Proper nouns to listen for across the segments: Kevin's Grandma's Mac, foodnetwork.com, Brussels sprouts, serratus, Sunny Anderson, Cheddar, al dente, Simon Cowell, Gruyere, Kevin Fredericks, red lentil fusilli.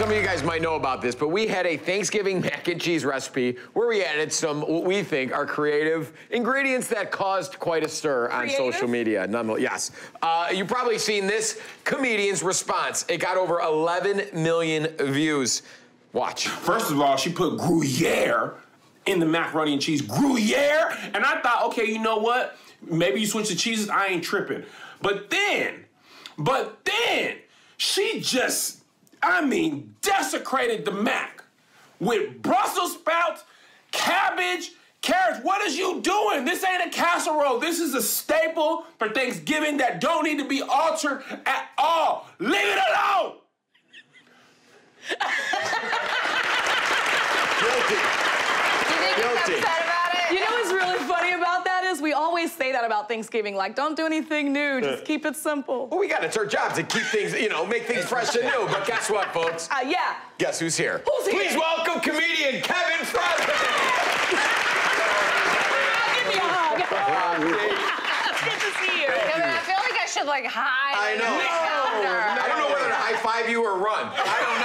Some of you guys might know about this, but we had a Thanksgiving mac and cheese recipe where we added some, what we think are creative ingredients that caused quite a stir on social media. Nonetheless, yes. You've probably seen this comedian's response. It got over 11 million views. Watch. First of all, she put Gruyere in the macaroni and cheese. Gruyere? And I thought, okay, you know what? Maybe you switch the cheeses, I ain't tripping. But then, she just, I mean, desecrated the mac with Brussels sprouts, cabbage, carrots. What is you doing? This ain't a casserole. This is a staple for Thanksgiving that don't need to be altered at all. Leave it alone! Guilty. You think he's upset about it? You know what's really funny about that is we always say that about Thanksgiving, like, don't do anything new, just keep it simple. Well, we got it. It's our job to keep things, you know, make things fresh and new. But guess what, folks? Yeah. Guess who's here? Who's here? Please welcome comedian Kevin Fredericks. Give me a hug. It's good to see you. Kevin, I feel like I should, like, hide. I know. No. I don't know whether to high-five you or run. I don't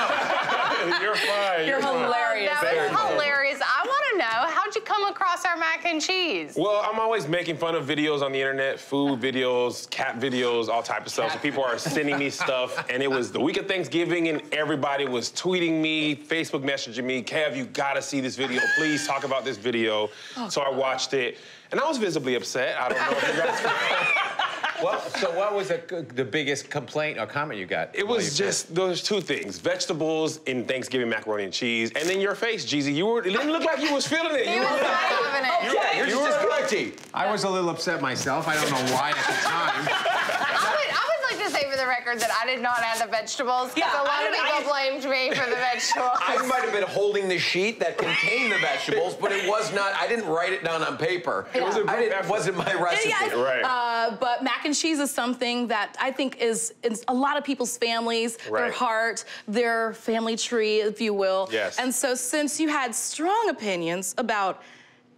know. You're fine. You're hilarious. That was hilarious. I want to know, how'd you come across our mac and cheese? Well, I'm always making fun of videos on the internet, food videos, cat videos, all type of stuff. So people are sending me stuff, and it was the week of Thanksgiving, and everybody was tweeting me, Facebook messaging me, Kev, you gotta see this video. Please talk about this video. Oh, so I watched it, and I was visibly upset. I don't know if you guys... Well, so what was the biggest complaint or comment you got? It was just those two things, vegetables in Thanksgiving macaroni and cheese, and then your face, Jeezy. It didn't look like you was feeling it. You were not feeling it. Okay, you were guilty. I was a little upset myself. I don't know why at the time. I would like to say for the record that I did not add the vegetables, because a lot of people blamed me for the vegetables. I might have been holding the sheet that contained the vegetables, but it was not, I didn't write it down on paper. Yeah. It wasn't my recipe. Yeah. Right. But mac and cheese is something that I think is in a lot of people's families, their heart, their family tree, if you will. Yes. And so since you had strong opinions about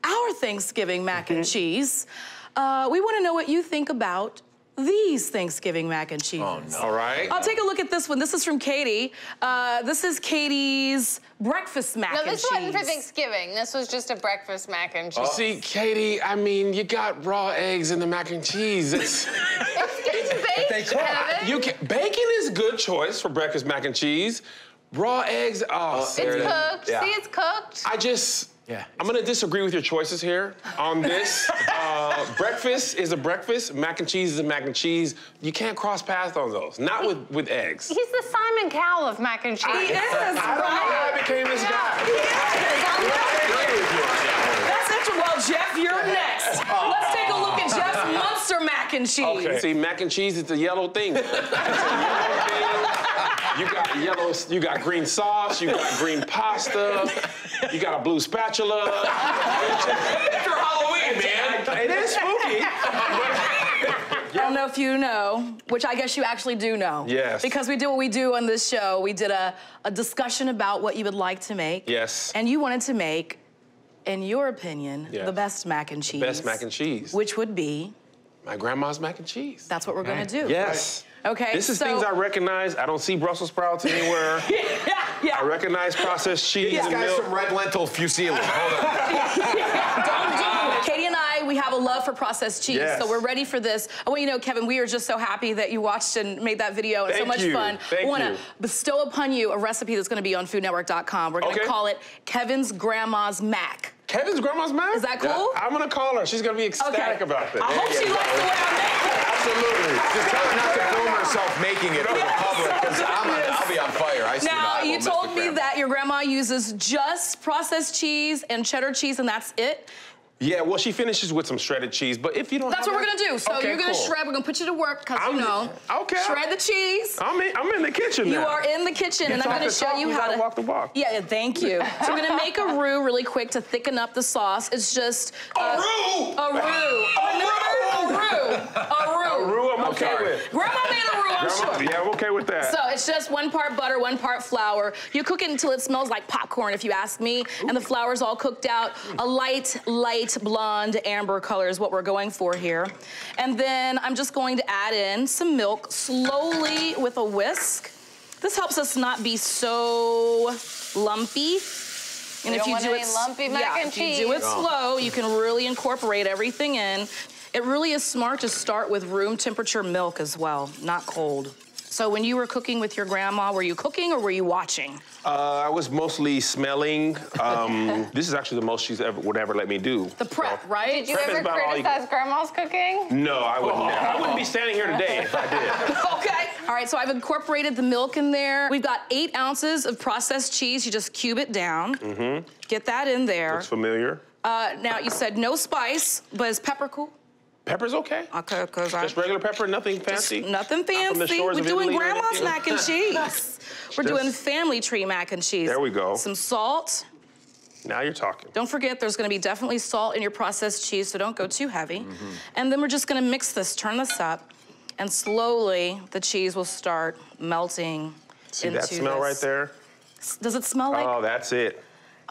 our Thanksgiving mac and cheese, we want to know what you think about these Thanksgiving mac and cheese. Oh, no. All right. I'll take a look at this one. This is from Katie. This is Katie's breakfast mac and cheese. No, this wasn't for Thanksgiving. This was just a breakfast mac and cheese. Oh. See, Katie, I mean, you got raw eggs in the mac and cheese. It's baked, bacon is a good choice for breakfast mac and cheese. Raw eggs, it's cooked. Yeah. See, it's cooked. I'm gonna disagree with your choices here on this. Breakfast is a breakfast, mac and cheese is a mac and cheese. You can't cross paths on those, not with eggs. He's the Simon Cowell of mac and cheese. He is, I don't know how I became this guy. He is. That's interesting. Well, Jeff, you're next. Let's take a look at Jeff's monster mac and cheese. Okay. See, mac and cheese, it's a yellow thing. You got yellow, you got green sauce, you got green pasta, you got a blue spatula. After Halloween, man. It is spooky. I don't know if you know, which I guess you actually do know. Yes. Because we do what we do on this show. We did a discussion about what you would like to make. Yes. And you wanted to make, in your opinion, the best mac and cheese. The best mac and cheese. Which would be? My grandma's mac and cheese. That's what we're gonna do. Yes. Right? Okay. This is things I recognize. I don't see Brussels sprouts anywhere. I recognize processed cheese. This guy's some red lentil fusilli. Hold on. Don't do it. Katie and I, we have a love for processed cheese, so we're ready for this. I want you to know, Kevin, we are just so happy that you watched and made that video. It's so much fun. Thank you. We want to bestow upon you a recipe that's gonna be on foodnetwork.com. We're gonna call it Kevin's Grandma's Mac. Kevin's grandma's mac? Is that cool? Yeah, I'm gonna call her. She's gonna be ecstatic about this. I hope she likes the way I make it. Absolutely. Just tell her not to film herself making it over public, because I'll be on fire. Now, you told me that your grandma uses just processed cheese and cheddar cheese, and that's it? Yeah, well, she finishes with some shredded cheese, but if you don't that's what we're gonna do. So you're gonna shred. We're gonna put you to work, because you know. Okay. Shred the cheese. I'm in the kitchen now. You are in the kitchen, and I'm gonna show you how to walk the walk. Yeah, thank you. So we're gonna make a roux really quick to thicken up the sauce. It's just a roux. I'm okay with. Grandma made a roux, I'm sure. Yeah, I'm okay with that. So it's just 1 part butter, 1 part flour. You cook it until it smells like popcorn, if you ask me, and the flour's all cooked out. A light blonde amber color is what we're going for here. And then I'm just going to add in some milk slowly with a whisk. This helps us not be so lumpy. And if you do it lumpy mac and cheese, if you do it slow, you can really incorporate everything in. It really is smart to start with room temperature milk as well, not cold. So when you were cooking with your grandma, were you cooking or were you watching? I was mostly smelling. This is actually the most she's ever would ever let me do. The prep, so, right? Did you ever criticize grandma's cooking? No, I wouldn't. I wouldn't be standing here today if I did. Okay. All right, so I've incorporated the milk in there. We've got 8 ounces of processed cheese. You just cube it down. Mm-hmm. Get that in there. Looks familiar. Now, you said no spice, but is pepper cool? Pepper's okay. Okay, because just regular pepper, nothing fancy. Nothing fancy. We're doing grandma's mac and cheese. We're doing family tree mac and cheese. There we go. Some salt. Now you're talking. Don't forget, there's gonna be definitely salt in your processed cheese, so don't go too heavy. Mm-hmm. And then we're just gonna mix this, turn this up, and slowly the cheese will start melting. See that smell right there? Does it smell like? Oh, that's it.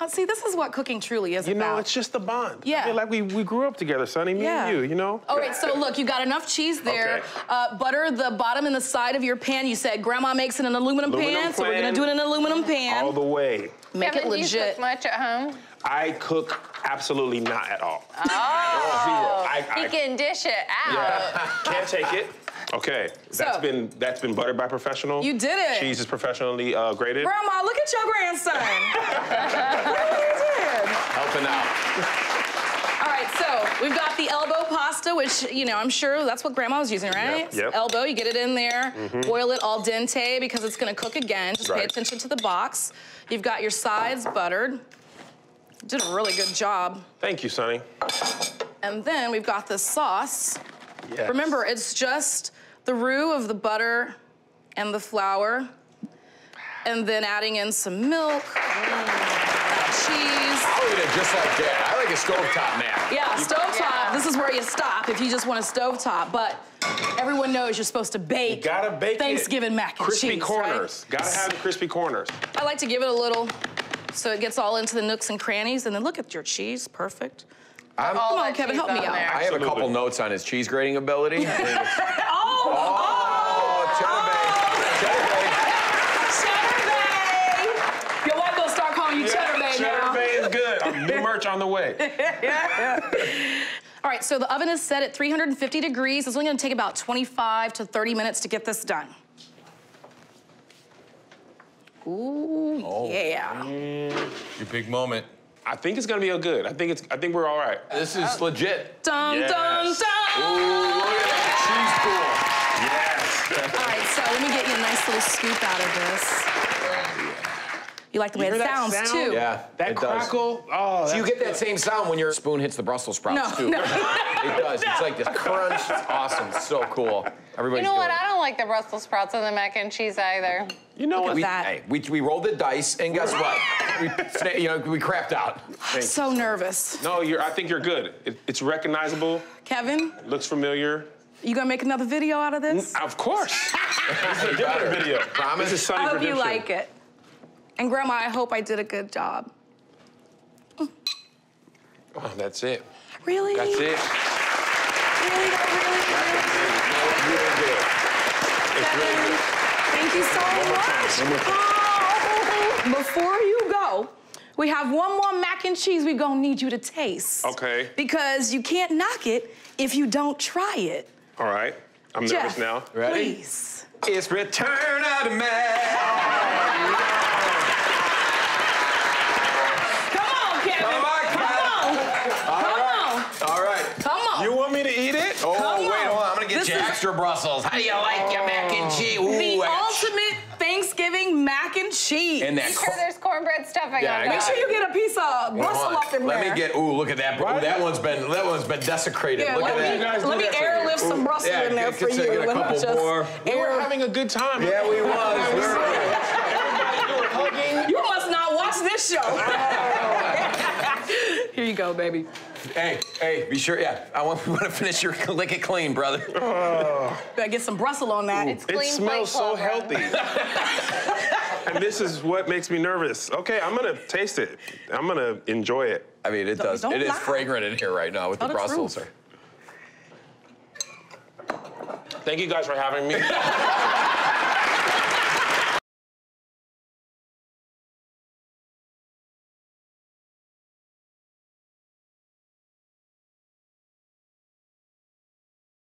See, this is what cooking truly is about. You know, it's just the bond. Yeah. I mean, like we grew up together, Sonny, me and you, you know? All right, so look, you got enough cheese there. Okay. Butter the bottom and the side of your pan. You said Grandma makes in an aluminum pan, so we're gonna do it in an aluminum pan. All the way. Make it legit. Do you cook much at home? I cook absolutely not at all. Oh. Zero. He can dish it out. Yeah. Can't take it. Okay, that's been buttered by professional. You did it. Cheese is professionally grated. Grandma, look at your grandson. What did you do? Helping out. All right, so we've got the elbow pasta, which, you know, I'm sure that's what Grandma was using, right? Yep. Yep. Elbow, you get it in there, boil it al dente because it's gonna cook again. Just pay attention to the box. You've got your sides buttered. Did a really good job. Thank you, Sonny. And then we've got this sauce. Yes. Remember, it's just the roux of the butter and the flour, and then adding in some milk, cheese. I'll eat it just like that. I like a stovetop now. Yeah, stovetop. This is where you stop if you just want a stovetop. But everyone knows you're supposed to bake. You gotta bake Thanksgiving mac and cheese. Crispy corners. Right? Gotta have the crispy corners. I like to give it a little so it gets all into the nooks and crannies, and then look at your cheese, perfect. Come on, Kevin, help me out. I have a couple notes on his cheese grating ability. Cheddar Bay. Your wife will start calling you Cheddar Bay now. Cheddar Bay is good. New merch on the way. All right, so the oven is set at 350 degrees. It's only gonna take about 25 to 30 minutes to get this done. Ooh, yeah. Your big moment. I think it's gonna be good. I think we're all right. This is legit. Dun, dun, dun! Ooh, look at that cheese pool. Yes. All right, so let me get you a nice little scoop out of this. You like the way it sounds too. Yeah, that crackle. Oh, so you get that same sound when your spoon hits the Brussels sprouts too. No, it does. It's like this crunch. It's awesome. It's so cool. Everybody's doing it. You know what? I don't like the Brussels sprouts and the mac and cheese either. You know what? We rolled the dice, and guess what? We crapped out. I'm so nervous. No, I think you're good. It's recognizable. Kevin? Looks familiar. You gonna make another video out of this? Of course. This is a different video. Promise. This is Sunny Anderson. I hope you like it. And Grandma, I hope I did a good job. Oh, that's it. Really? That's it. Really? It's really good. Thank you so much. Oh, before you go, we have one more mac and cheese we're gonna need you to taste. Okay. Because you can't knock it if you don't try it. All right. I'm nervous now. Ready? Please. It's Return of the Mac. Extra Brussels. How do you like your mac and cheese? Ooh, the ultimate Thanksgiving mac and cheese. And make sure there's cornbread stuffing on that. Make sure you get a piece of Brussels up in there. Let me get. Ooh, look at that. Ooh, that one's been desecrated. Yeah, look at that. Let me airlift some Brussels in there for you. Get a couple more. We were having a good time. Yeah, we was. You must not watch this show. Here you go, baby. Hey, be sure, I want to finish your lick it clean, brother. Better get some Brussels on that. Ooh, it's clean. It smells so healthy. And this is what makes me nervous. Okay, I'm gonna taste it. I'm gonna enjoy it. I mean, it does. It is fragrant in here right now with the Brussels. Thank you guys for having me.